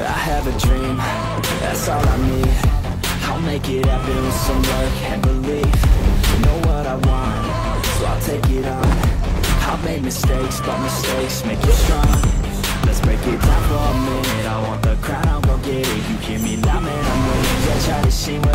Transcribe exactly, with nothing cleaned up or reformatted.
I have a dream, that's all I need. I'll make it happen with some work and belief. Know what I want, so I'll take it on. I've made mistakes, but mistakes make you strong. Let's break it down for a minute. I want the crown, I'm gon' get it. You hear me loud, man, I'm winning. Yeah, try to see me.